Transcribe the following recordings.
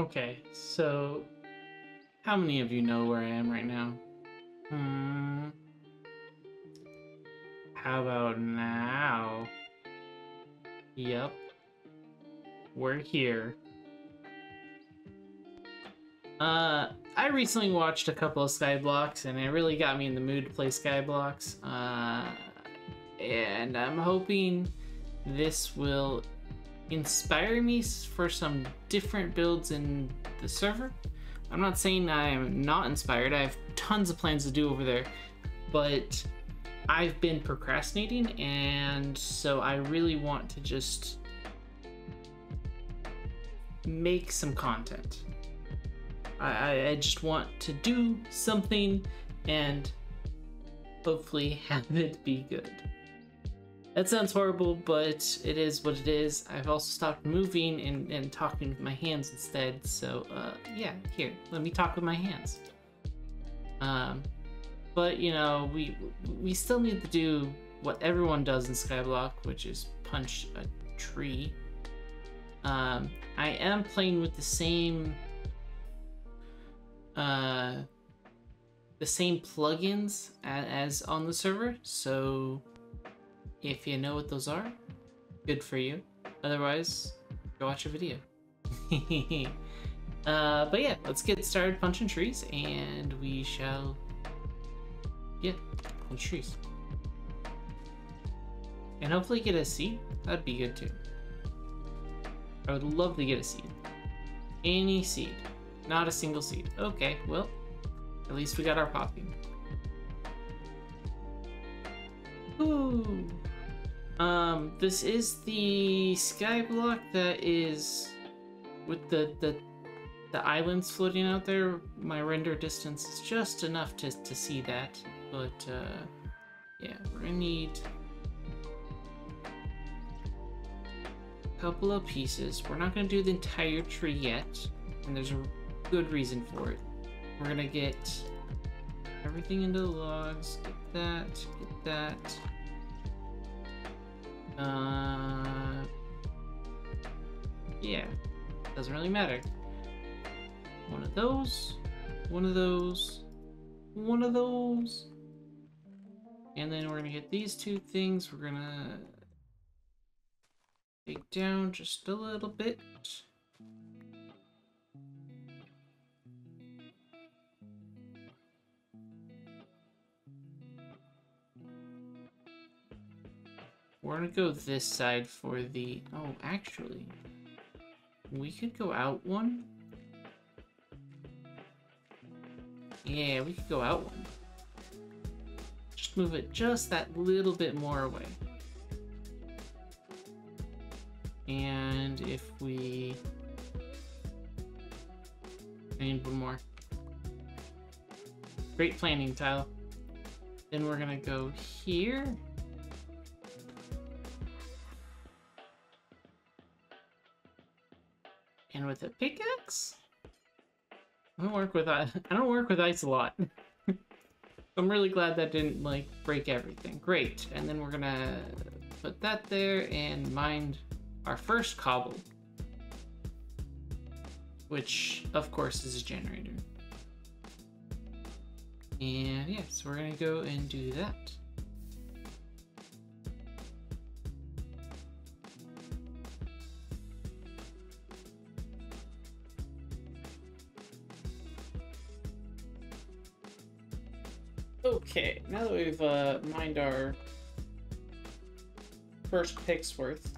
Okay, so how many of you know where I am right now? How about now? Yep. We're here. I recently watched a couple of Skyblocks, and it really got me in the mood to play Skyblocks. And I'm hoping this will inspire me for some different builds in the server. I'm not saying I am not inspired. I have tons of plans to do over there, but I've been procrastinating, and so I really want to just make some content. I just want to do something and hopefully have it be good. That sounds horrible, but it is what it is. I've also stopped moving and talking with my hands instead, so yeah, here, let me talk with my hands. But you know, we still need to do what everyone does in Skyblock, which is punch a tree. I am playing with the same plugins as on the server, so if you know what those are, good for you. Otherwise, go watch a video. But yeah, let's get started punching trees, and we shall. Yeah, punch trees. And hopefully get a seed. That'd be good too. I would love to get a seed. Any seed. Not a single seed. Okay, well, at least we got our poppy. Ooh. This is the Skyblock that is with the islands floating out there. My render distance is just enough to see that. But, yeah, we're gonna need a couple of pieces. We're not gonna do the entire tree yet, and there's a good reason for it. We're gonna get everything into the logs. Get that, get that. Yeah, doesn't really matter. One of those, one of those, one of those. And then we're gonna get these two things. We're gonna take down just a little bit. We're gonna go this side for the... Oh, actually, we could go out one. Yeah, we could go out one. Just move it just that little bit more away. And if we... I need one more. Great planning, Tyler. Then we're gonna go here. And with a pickaxe? I don't work with ice a lot. I'm really glad that didn't like break everything. Great. And then we're gonna put that there and mine our first cobble, which of course is a generator. And yeah, so we're gonna go and do that. Okay, now that we've mined our first pick's worth,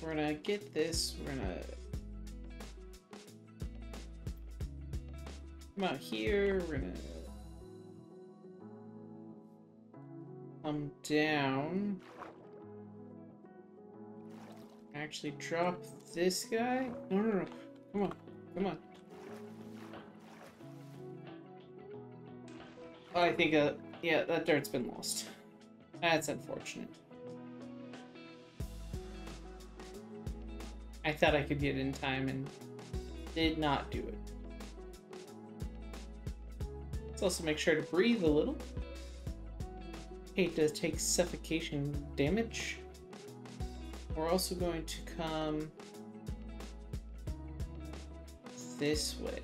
we're gonna get this, we're gonna come out here, we're gonna come down, actually drop this guy, no, come on, come on. Oh, I think, yeah, that dirt's been lost. That's unfortunate. I thought I could get in time and did not do it. Let's also make sure to breathe a little. Hate to take suffocation damage. We're also going to come this way.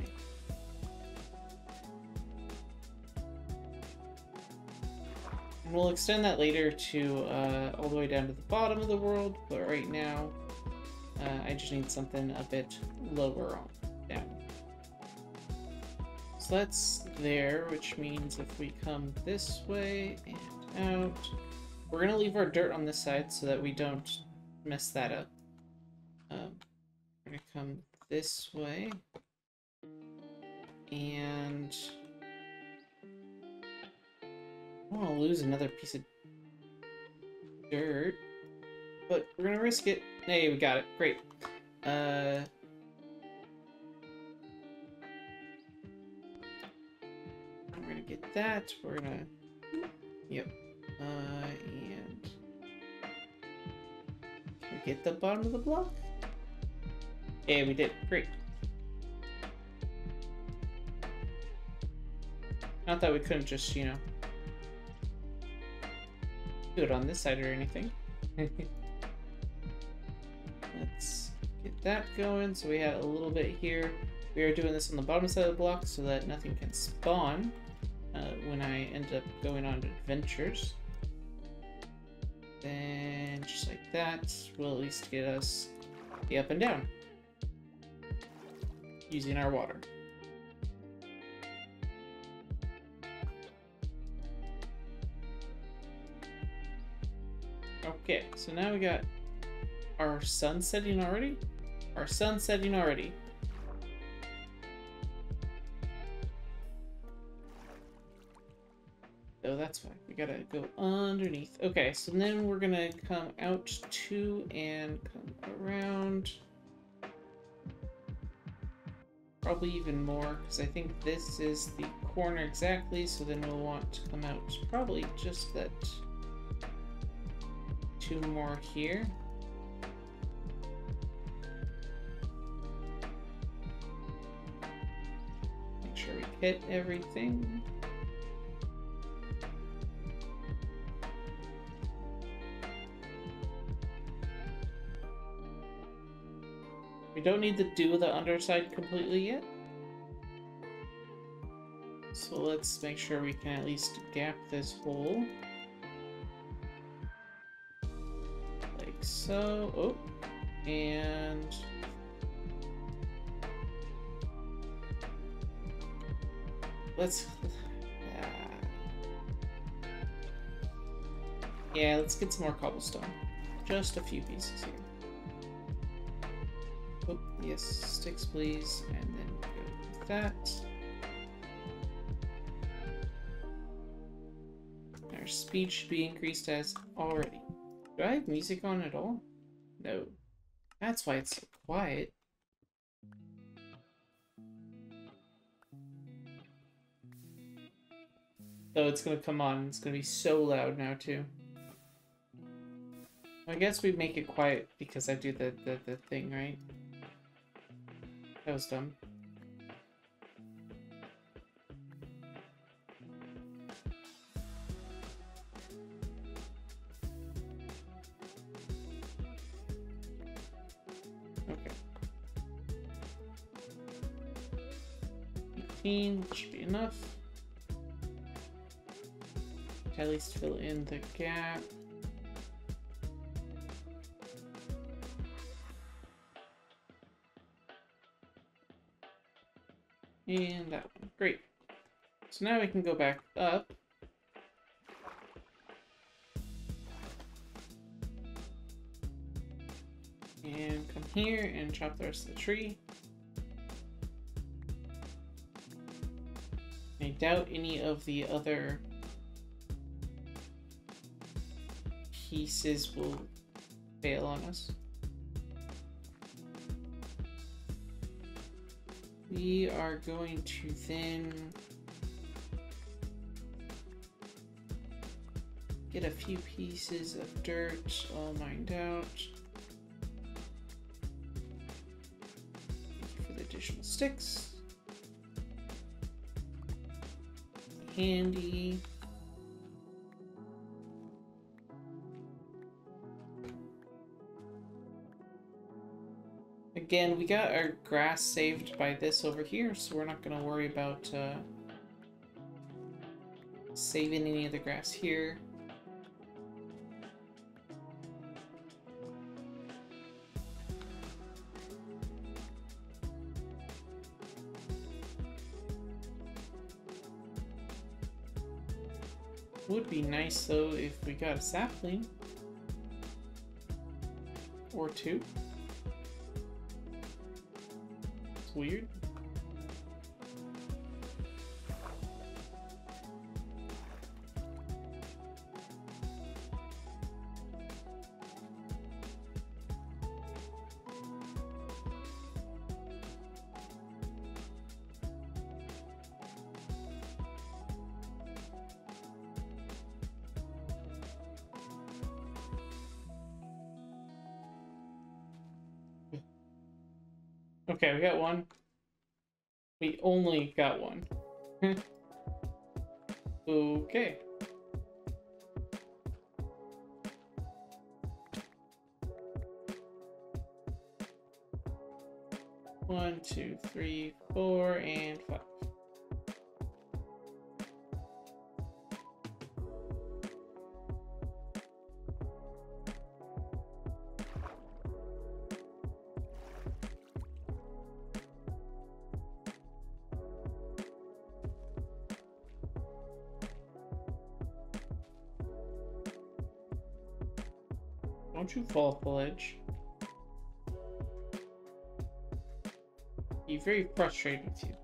We'll extend that later to all the way down to the bottom of the world, but right now I just need something a bit lower on down. So that's there, which means if we come this way and out, we're gonna leave our dirt on this side so that we don't mess that up. We're gonna come this way and I don't want to lose another piece of dirt, but we're gonna risk it. Hey, we got it. Great. We're gonna get that. We're gonna. Yep. And can we get the bottom of the block? Yeah, we did. Great. Not that we couldn't just, you know, do it on this side or anything. Let's get that going. So we have a little bit here. We are doing this on the bottom side of the block so that nothing can spawn when I end up going on adventures. Then just like that will at least get us the up and down using our water. Okay, so now we got our sun setting already. Our sun setting already. So that's fine. We gotta go underneath. Okay, so then we're gonna come out to and come around. Probably even more, because I think this is the corner exactly, so then we'll want to come out probably just that two more here. Make sure we hit everything. We don't need to do the underside completely yet. So let's make sure we can at least gap this hole. Like so. Oh, and let's, yeah, let's get some more cobblestone. Just a few pieces here. Oh, yes, sticks please, and then go with that. Our speed should be increased as already. Do I have music on at all? No. That's why it's so quiet. Though it's gonna come on, it's gonna be so loud now too. I guess we make it quiet because I do the thing, right? That was dumb. Okay. 18 should be enough. At least fill in the gap. And that one. Great. So now we can go back up. And come here and chop the rest of the tree. I doubt any of the other pieces will fail on us. We are going to then get a few pieces of dirt all mined out. Thank you for the additional sticks. Handy. Again, we got our grass saved by this over here, so we're not going to worry about saving any of the grass here. Would be nice though if we got a sapling or two. It's weird. Okay, we got one. We only got one. Okay. One, two, three, four, and five. Don't you fall off the ledge. Be very frustrated with you.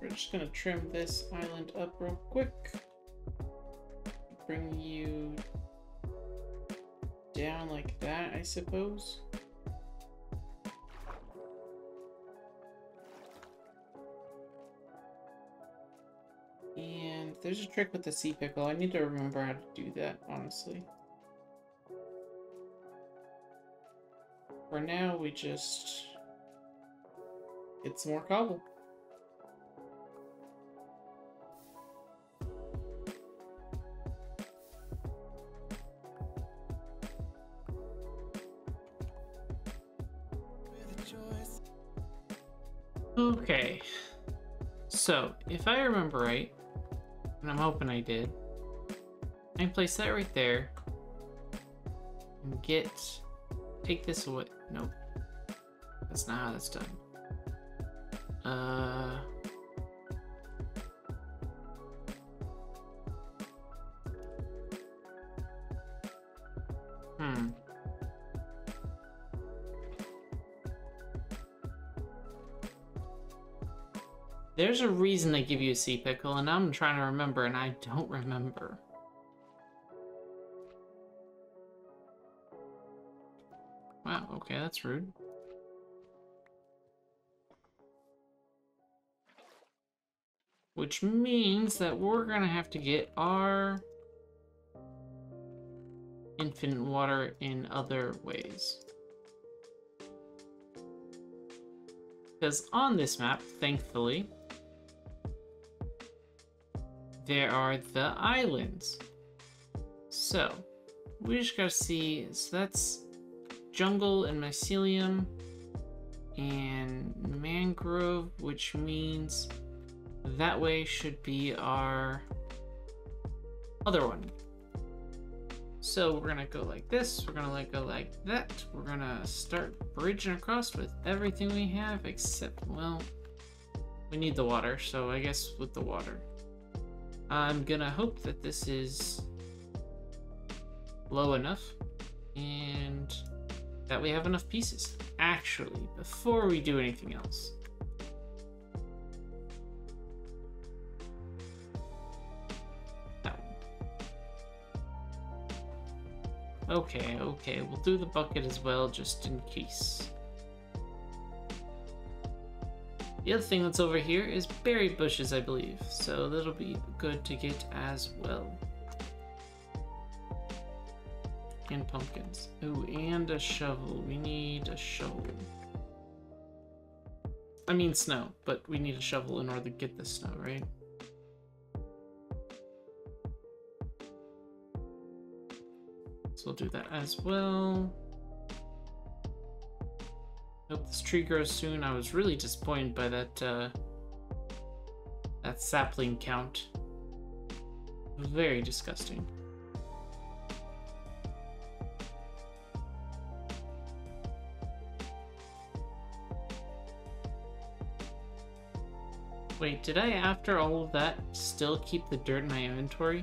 We're just gonna trim this island up real quick. Bring you down like that, I suppose. There's a trick with the sea pickle. I need to remember how to do that, honestly. For now, we just get some more cobble. Okay. So, if I remember right, and I'm hoping I did, I can place that right there and take this away. Nope, that's not how that's done. There's a reason they give you a sea pickle, and I'm trying to remember, and I don't remember. Wow, okay, that's rude. Which means that we're gonna have to get our infinite water in other ways. Because on this map, thankfully, there are the islands. So we just gotta see. So that's jungle and mycelium and mangrove, which means that way should be our other one. So we're gonna go like this, we're gonna go like that, we're gonna start bridging across with everything we have except, well, we need the water, so I guess with the water. I'm gonna hope that this is low enough and that we have enough pieces. Actually, before we do anything else, that one. Okay, okay, we'll do the bucket as well, just in case. The other thing that's over here is berry bushes, I believe, so that'll be good to get as well. And pumpkins. Ooh, and a shovel. We need a shovel. I mean snow, but we need a shovel in order to get the snow, right? So we'll do that as well. Hope this tree grows soon. I was really disappointed by that that sapling count. It was very disgusting. Wait, did I, after all of that, still keep the dirt in my inventory?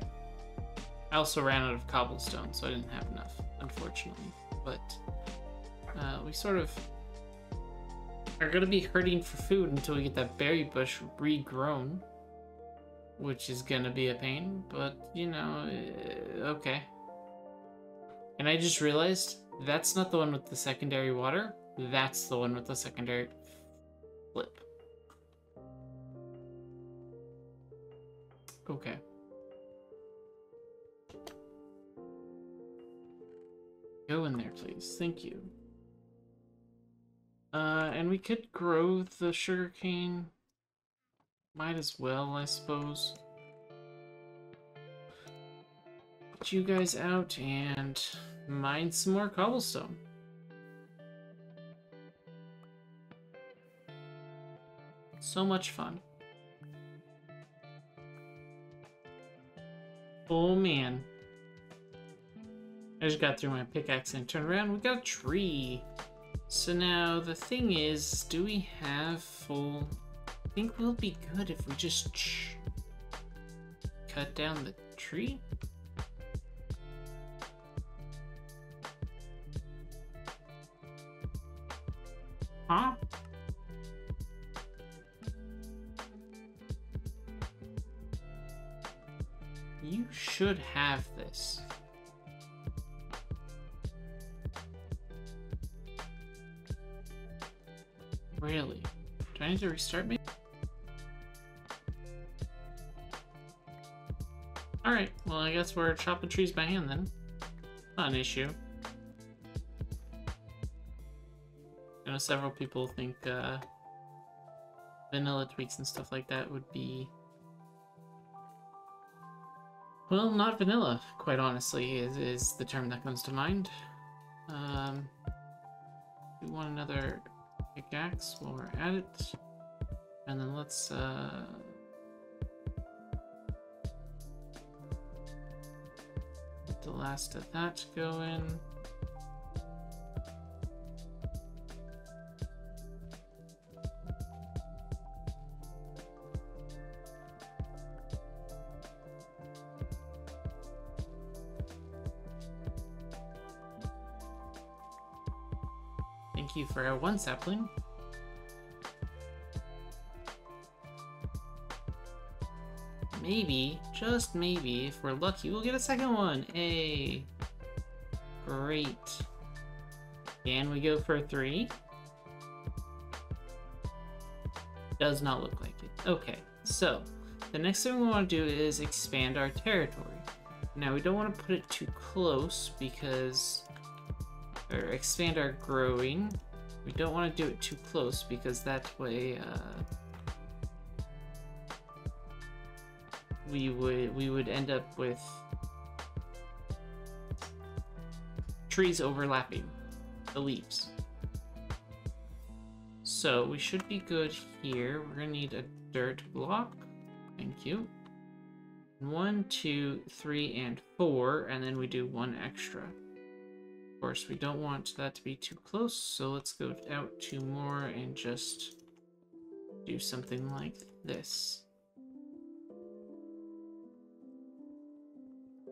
I also ran out of cobblestone, so I didn't have enough, unfortunately. But we sort of are going to be hurting for food until we get that berry bush regrown, which is going to be a pain, but, you know, okay. And I just realized that's not the one with the secondary water. That's the one with the secondary flip. Okay. Go in there, please. Thank you. And we could grow the sugarcane. Might as well, I suppose. Get you guys out and mine some more cobblestone. So much fun. Oh man. I just got through my pickaxe and turned around. We got a tree. So now the thing is, do we have full... I think we'll be good if we just cut down the tree. Huh? You should have this. Really? Do I need to restart me? Alright, well I guess we're chopping trees by hand then. Not an issue. I know several people think vanilla tweaks and stuff like that would be... Well, not vanilla, quite honestly, is the term that comes to mind. We want another pickaxe while we're at it. And then let's, let the last of that go in. For one sapling. Maybe, just maybe, if we're lucky, we'll get a second one. Hey, great. Can we go for three? Does not look like it. Okay, so the next thing we want to do is expand our territory. Now we don't want to put it too close because, or expand our growing. We don't want to do it too close because that way we would end up with trees overlapping the leaves. So we should be good here. We're gonna need a dirt block. Thank you. 1, 2, 3, and 4, and then we do one extra. Of course, we don't want that to be too close, so let's go out 2 more and just do something like this.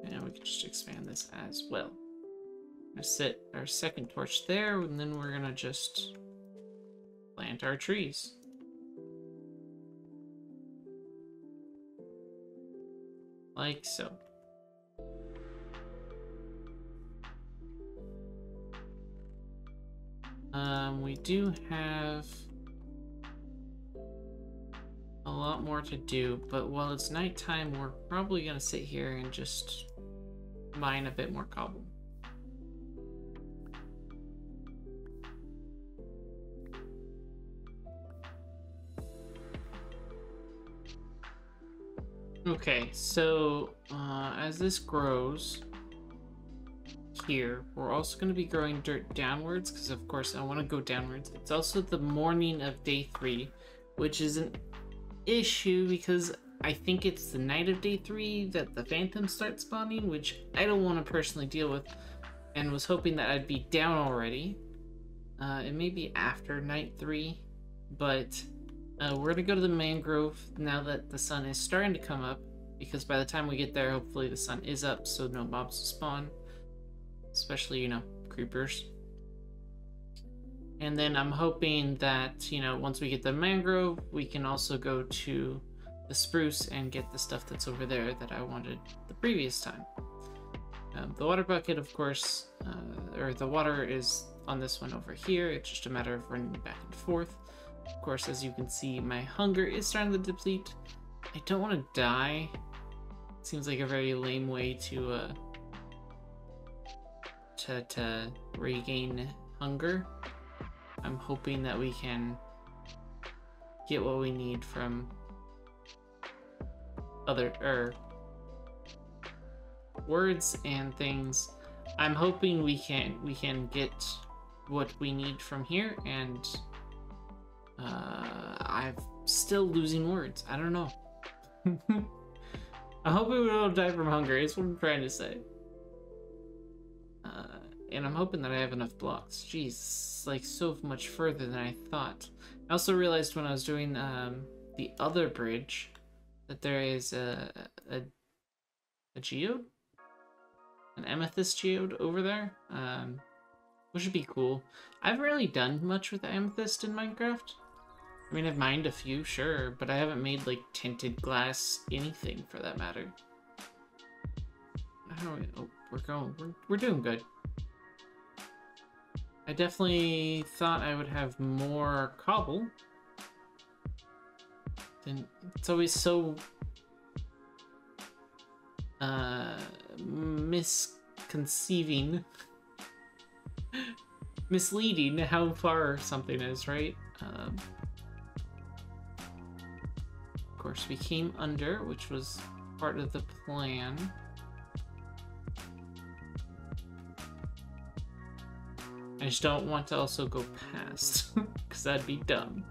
And we can just expand this as well. I'm gonna set our second torch there, and then we're gonna just plant our trees. Like so. We do have a lot more to do, but while it's nighttime, we're probably going to sit here and just mine a bit more cobble. Okay, so as this grows, here. We're also going to be growing dirt downwards because of course I want to go downwards. It's also the morning of day 3, which is an issue because I think it's the night of day 3 that the phantoms start spawning, which I don't want to personally deal with, and was hoping that I'd be down already. It may be after night 3, but we're gonna go to the mangrove now that the sun is starting to come up, because by the time we get there, hopefully the sun is up so no mobs will spawn, especially, you know, creepers. And then I'm hoping that, you know, once we get the mangrove, we can also go to the spruce and get the stuff that's over there that I wanted the previous time. The water bucket, of course, or the water is on this one over here. It's just a matter of running back and forth. Of course, as you can see, my hunger is starting to deplete. I don't want to die. Seems like a very lame way to regain hunger. I'm hoping that we can get what we need from other words and things. I'm hoping we can get what we need from here, and I'm still losing words. I don't know. I hope we don't die from hunger is what I'm trying to say. And I'm hoping that I have enough blocks. Jeez, it's like so much further than I thought. I also realized when I was doing the other bridge that there is a geode? An amethyst geode over there? Which would be cool. I haven't really done much with amethyst in Minecraft. I mean, I've mined a few, sure, but I haven't made, like, tinted glass anything for that matter. How do we... Oh, we're doing good. I definitely thought I would have more cobble. And it's always so misleading how far something is, right? Of course, we came under, which was part of the plan. I just don't want to also go past, because that'd be dumb.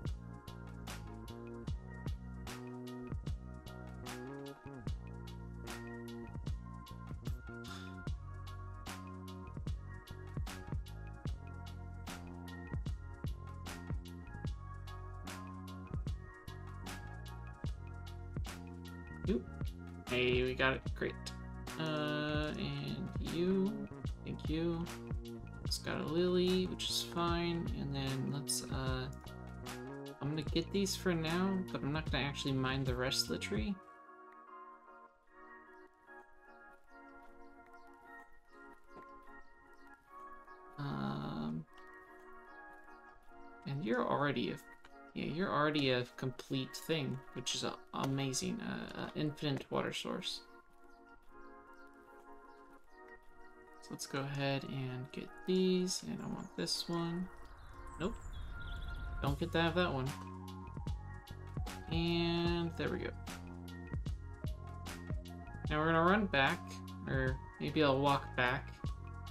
Hey, we got it. Great. And you. Thank you. It's got a lily, which is fine. And then let's, I'm gonna get these for now, but I'm not gonna actually mine the rest of the tree. And you're already a... Yeah, you're already a complete thing, which is amazing. Infinite water source. So let's go ahead and get these, and I want this one. Nope. Don't get to have that one. And there we go. Now we're gonna run back, or maybe I'll walk back,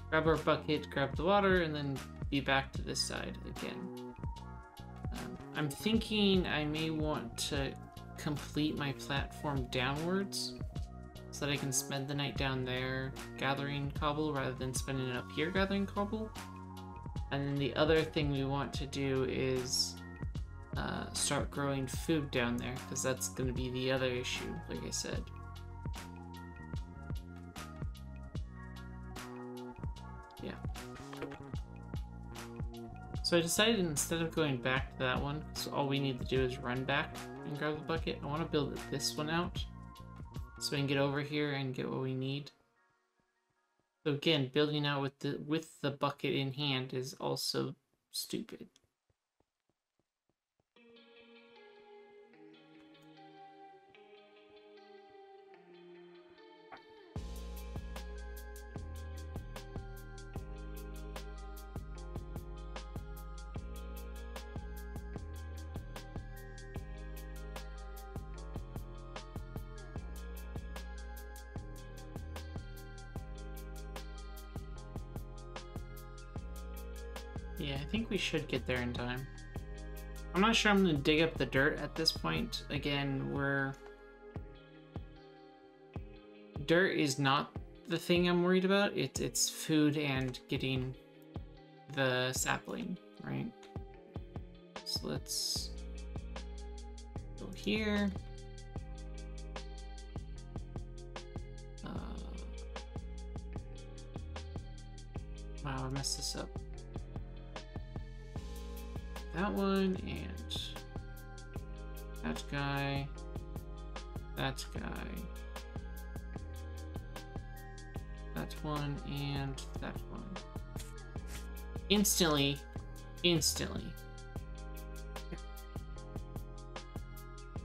grab our bucket, grab the water, and then be back to this side again. I'm thinking I may want to complete my platform downwards so that I can spend the night down there gathering cobble rather than spending it up here gathering cobble. And then the other thing we want to do is start growing food down there, because that's going to be the other issue, like I said. Yeah. So I decided instead of going back to that one, so all we need to do is run back and grab the bucket. I want to build this one out so we can get over here and get what we need. So again, building out with the bucket in hand is also stupid. Yeah, I think we should get there in time. I'm not sure I'm going to dig up the dirt at this point. Again, dirt is not the thing I'm worried about. It's food and getting the sapling, right? So let's go here. Wow, I messed this up. That one, and that guy, that guy, that one, and that one. Instantly.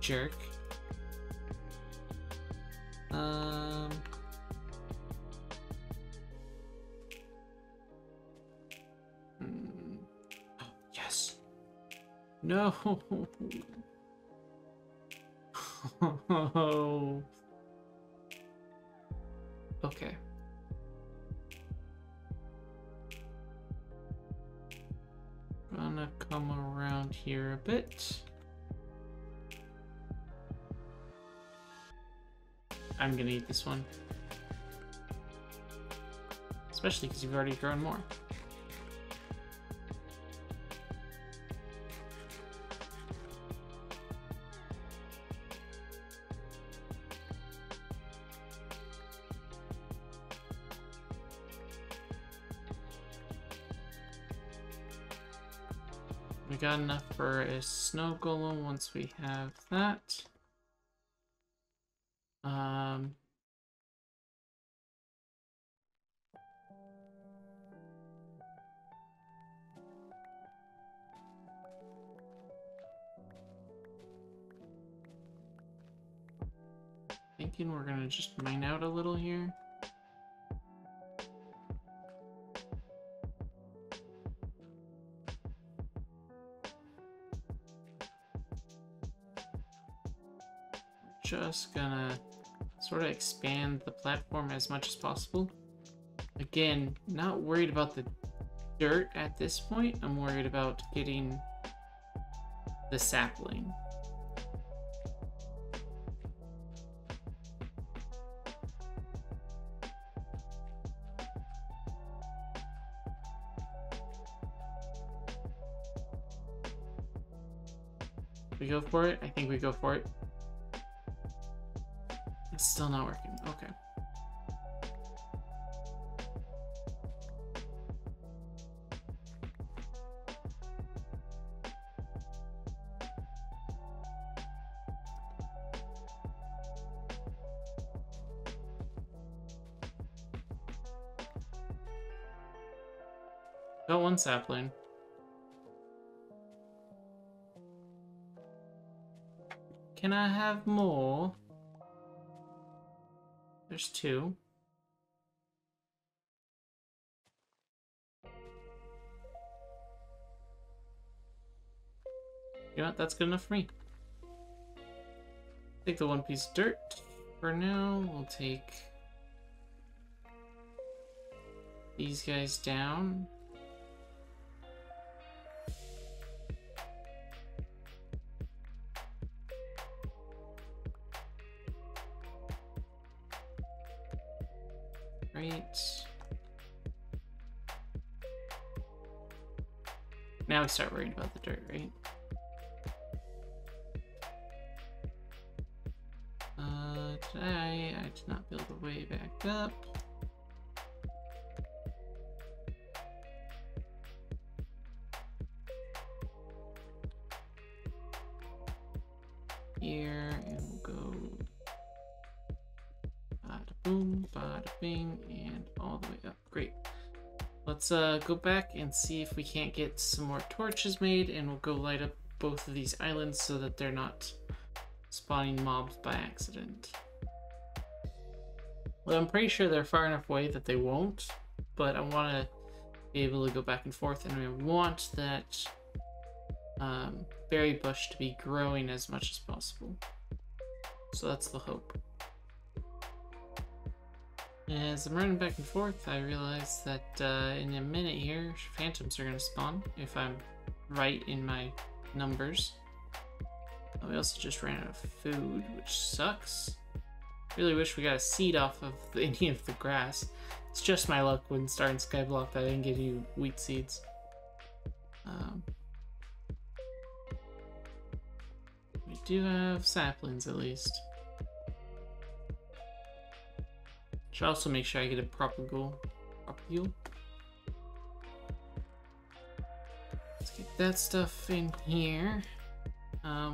Jerk. Oh, yes. No. Okay. Gonna come around here a bit. I'm gonna eat this one. Especially because you've already grown more. We got enough for a snow golem once we have that. Thinking we're gonna just mine out a little here. Just gonna sort of expand the platform as much as possible. Again, not worried about the dirt at this point. I'm worried about getting the sapling. We go for it? I think we go for it. Still not working. Okay. Got one sapling. Can I have more? There's two. You know what? That's good enough for me. Take the one piece of dirt for now. We'll take these guys down. Now we start worrying about the dirt, right? Today I did not build the way back up. Here, and we'll go bada boom, bada bing, and all the way up. Great. Let's go back and see if we can't get some more torches made, and we'll go light up both of these islands so that they're not spawning mobs by accident. Well, I'm pretty sure they're far enough away that they won't, but I want to be able to go back and forth, and I want that berry bush to be growing as much as possible. So that's the hope. As I'm running back and forth, I realize that in a minute here, phantoms are going to spawn, if I'm right in my numbers. We also just ran out of food, which sucks. Really wish we got a seed off of any of the grass. It's just my luck when starting Skyblock that I didn't get any wheat seeds. We do have saplings at least. Should also make sure I get a propagule. Let's get that stuff in here.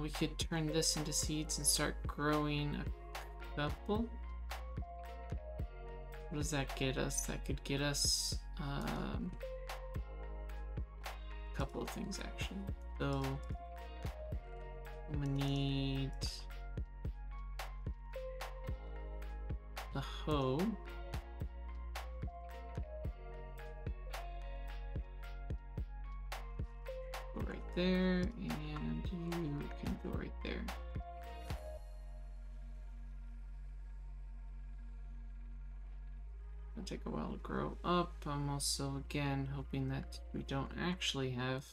We could turn this into seeds and start growing a couple. What does that get us? That could get us a couple of things actually. So we need the hoe. Go right there, and you can go right there. It'll take a while to grow up. I'm also, again, hoping that we don't actually have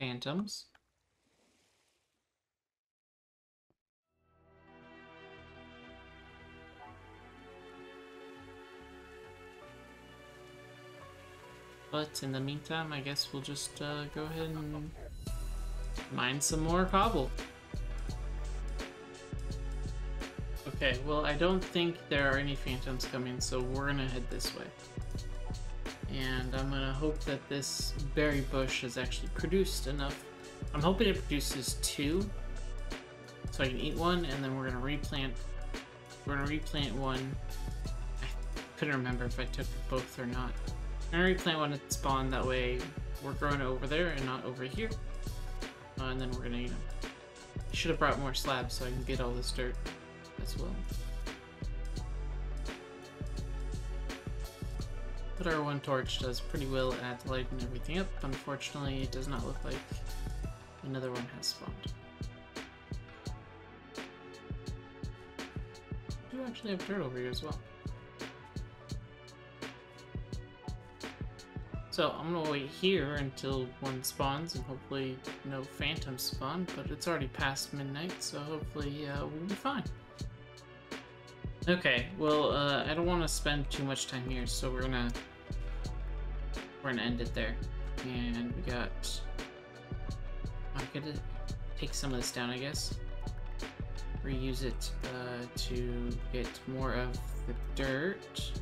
phantoms. But in the meantime, I guess we'll just go ahead and mine some more cobble. Okay, well, I don't think there are any phantoms coming, so we're gonna head this way. And I'm gonna hope that this berry bush has actually produced enough. I'm hoping it produces two, so I can eat one, and then we're gonna replant. We're gonna replant one. I couldn't remember if I took both or not. I'm gonna replant one at spawn, that way we're growing over there and not over here. And then we're gonna, you know, I should have brought more slabs so I can get all this dirt as well. But our one torch does pretty well at lighting everything up. Unfortunately, it does not look like another one has spawned. I do actually have dirt over here as well. So I'm gonna wait here until one spawns and hopefully no phantoms spawn, but it's already past midnight, so hopefully we'll be fine. Okay, well, I don't want to spend too much time here, so we're gonna end it there. And we got, I'm gonna take some of this down, I guess. Reuse it to get more of the dirt.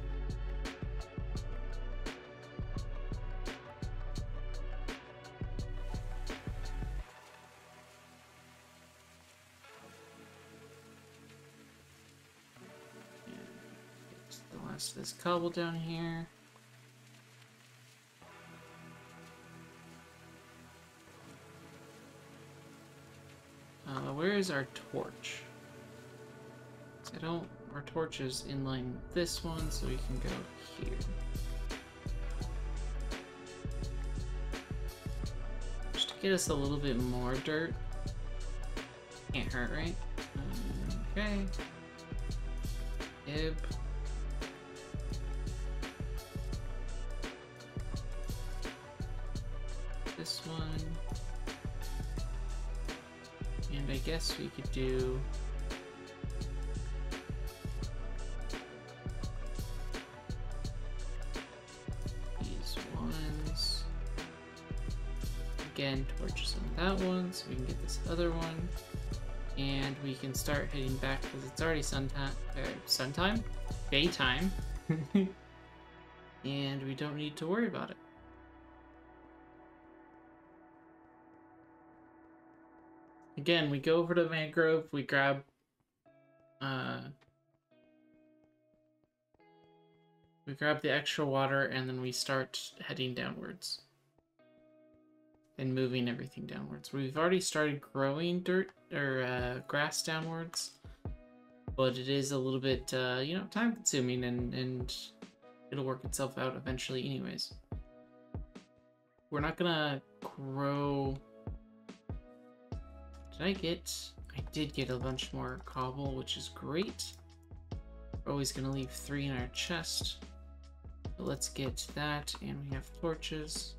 This cobble down here. Where is our torch? I don't. Our torch is inline this one, so we can go here. Just to get us a little bit more dirt. Can't hurt, right? Okay. Yep. This one, and I guess we could do these ones again. Torches on that one, so we can get this other one, and we can start heading back because it's already daytime, and we don't need to worry about it. Again, we go over to mangrove, we grab the extra water, and then we start heading downwards and moving everything downwards. We've already started growing dirt or grass downwards, but it is a little bit you know, time consuming, and it'll work itself out eventually anyways. We're not gonna grow. I did get a bunch more cobble, which is great. We're always going to leave 3 in our chest. So let's get that, and we have torches.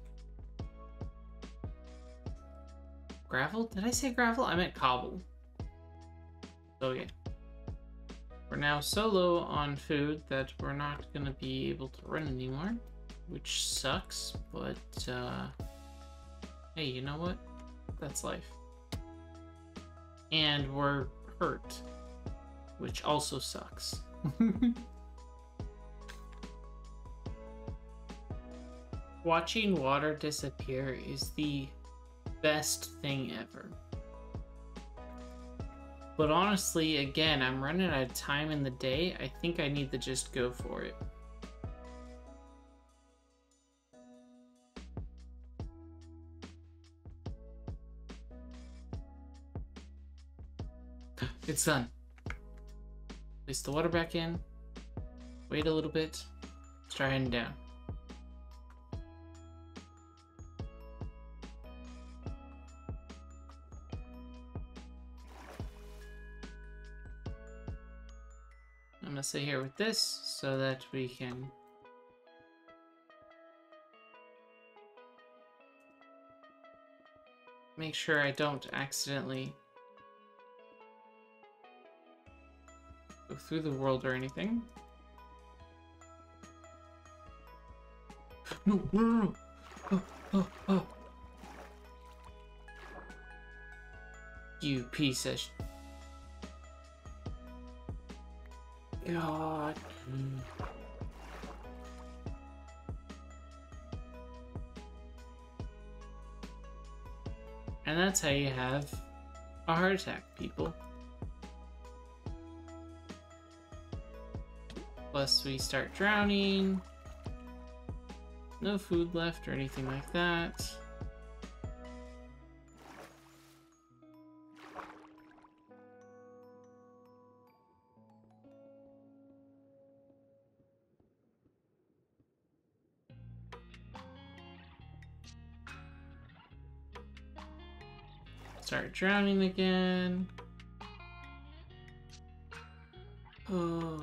Gravel? Did I say gravel? I meant cobble. So yeah. We're now so low on food that we're not going to be able to run anymore, which sucks, but hey, you know what? That's life. And we're hurt, which also sucks. Watching water disappear is the best thing ever. But honestly, again, I'm running out of time in the day. I think I need to just go for it. It's done. Place the water back in. Wait a little bit. Start heading down. Let's sit here with this so that we can make sure I don't accidentally go through the world or anything. No, no, no, no. Oh, oh, oh. You piece of shit. God. And that's how you have a heart attack, people. Plus we start drowning. No food left or anything like that. Start drowning again. Oh.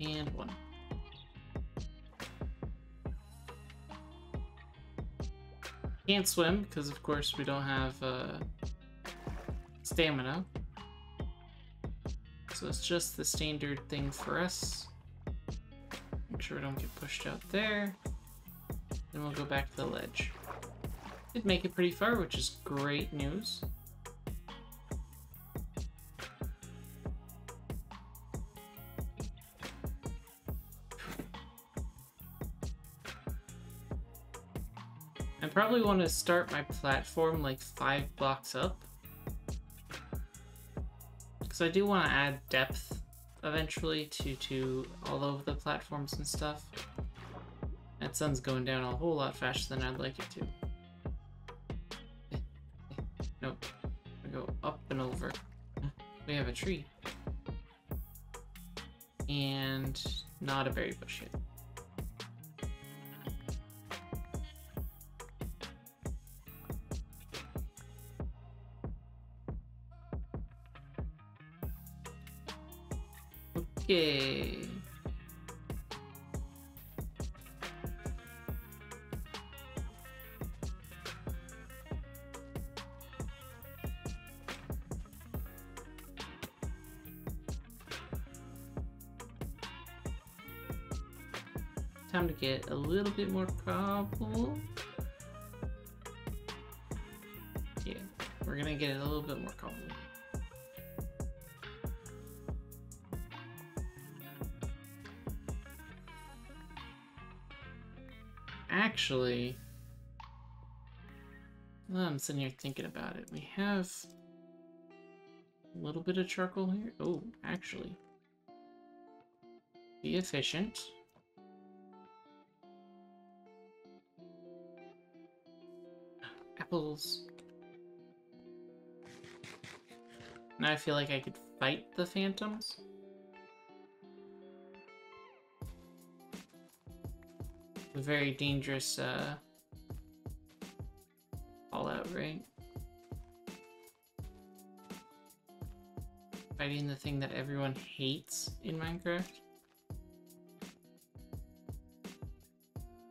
And one. Can't swim because of course we don't have stamina. So it's just the standard thing for us. Make sure we don't get pushed out there. Then we'll go back to the ledge. Did make it pretty far, which is great news. I probably want to start my platform like 5 blocks up. So I do want to add depth eventually to all of the platforms and stuff. That sun's going down a whole lot faster than I'd like it to. Nope. We go up and over. We have a tree. And not a berry bush yet. Okay. Time to get a little bit more cobble. Yeah, we're gonna get a little bit more cobble. Actually, I'm sitting here thinking about it. We have a little bit of charcoal here. Oh, actually, be efficient. Apples. Now I feel like I could fight the phantoms. a very dangerous fallout, right? Fighting the thing that everyone hates in Minecraft.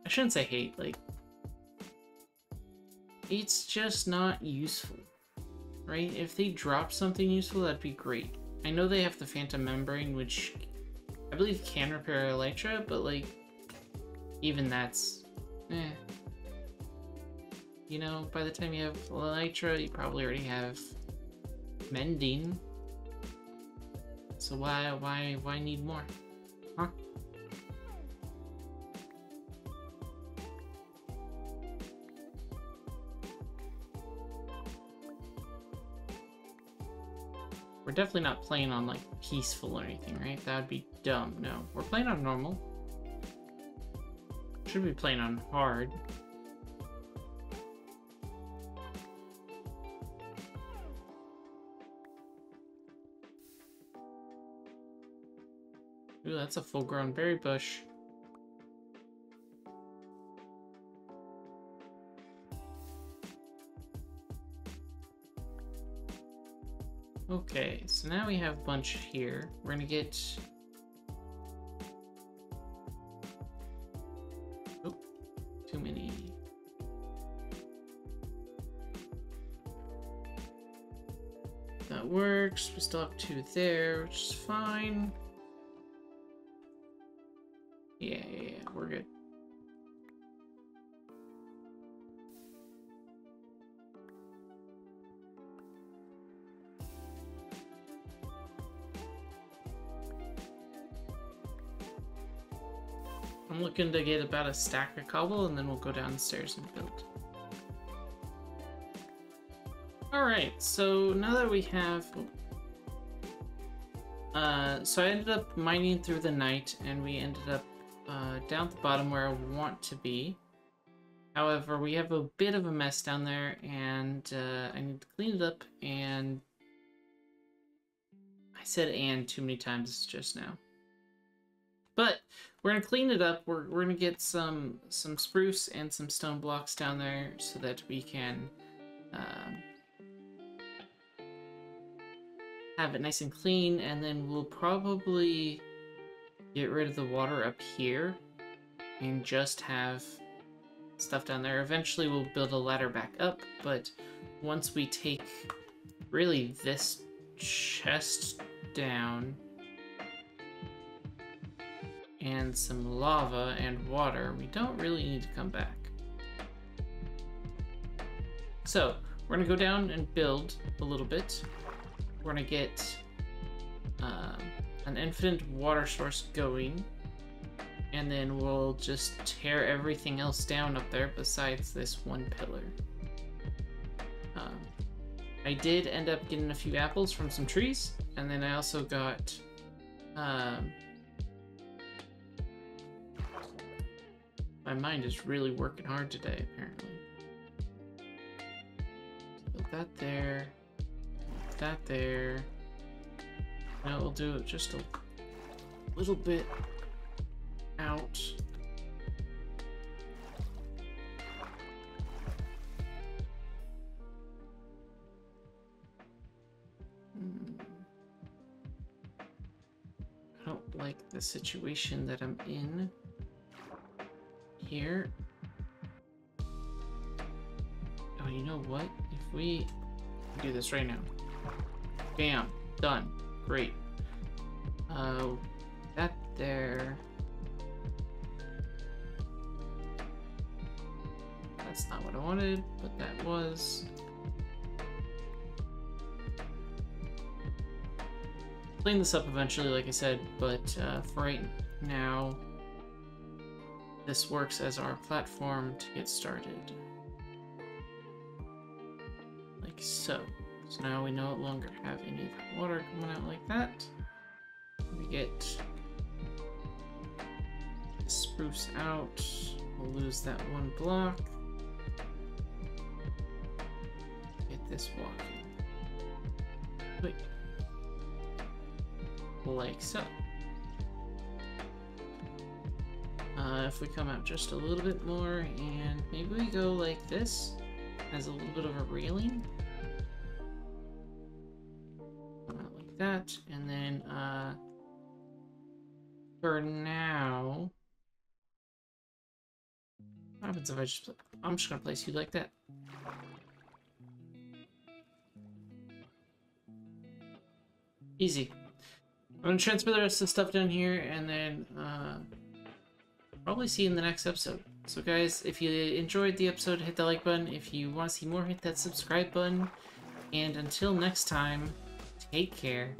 I shouldn't say hate, like, it's just not useful, right? If they drop something useful, that'd be great. I know they have the Phantom Membrane, which I believe can repair Elytra, but like, even that's, eh. You know, by the time you have Elytra, you probably already have Mending. So why need more? Huh? We're definitely not playing on like peaceful or anything, right? That would be dumb. No, we're playing on normal. Should be playing on hard. Ooh, that's a full-grown berry bush. Okay, so now we have a bunch here. We're gonna get... Oh, too many. That works. We still have two there, which is fine. Yeah, we're good. I'm looking to get about a stack of cobble, and then we'll go downstairs and build. Alright, so now that we have... so I ended up mining through the night, and we ended up down at the bottom where I want to be. However, we have a bit of a mess down there, and I need to clean it up, and... I said "and" too many times just now. But we're gonna clean it up. We're gonna get some spruce and some stone blocks down there so that we can have it nice and clean, and then we'll probably get rid of the water up here and just have stuff down there. Eventually we'll build a ladder back up, but once we take really this chest down and some lava and water, we don't really need to come back. So we're gonna go down and build a little bit. We're gonna get an infinite water source going, and then we'll just tear everything else down up there besides this one pillar. I did end up getting a few apples from some trees, and then I also got my mind is really working hard today, apparently. Put that there. Put that there. Now we'll do it just a little bit out. I don't like the situation that I'm in. Here. Oh, you know what? If we do this right now, bam, done, great. That there. That's not what I wanted, but that was. Clean this up eventually, like I said, but for right now. This works as our platform to get started. Like so. So now we no longer have any water coming out like that. We get spruce out. We'll lose that one block. Get this walking. Wait. Like so. If we come out just a little bit more and maybe we go like this as a little bit of a railing. Like that. And then for now, what happens if I just, I'm just going to place you like that. Easy. I'm going to transfer the rest of the stuff down here and then probably see you in the next episode. So guys, if you enjoyed the episode, hit that like button. If you want to see more, hit that subscribe button. And until next time, take care.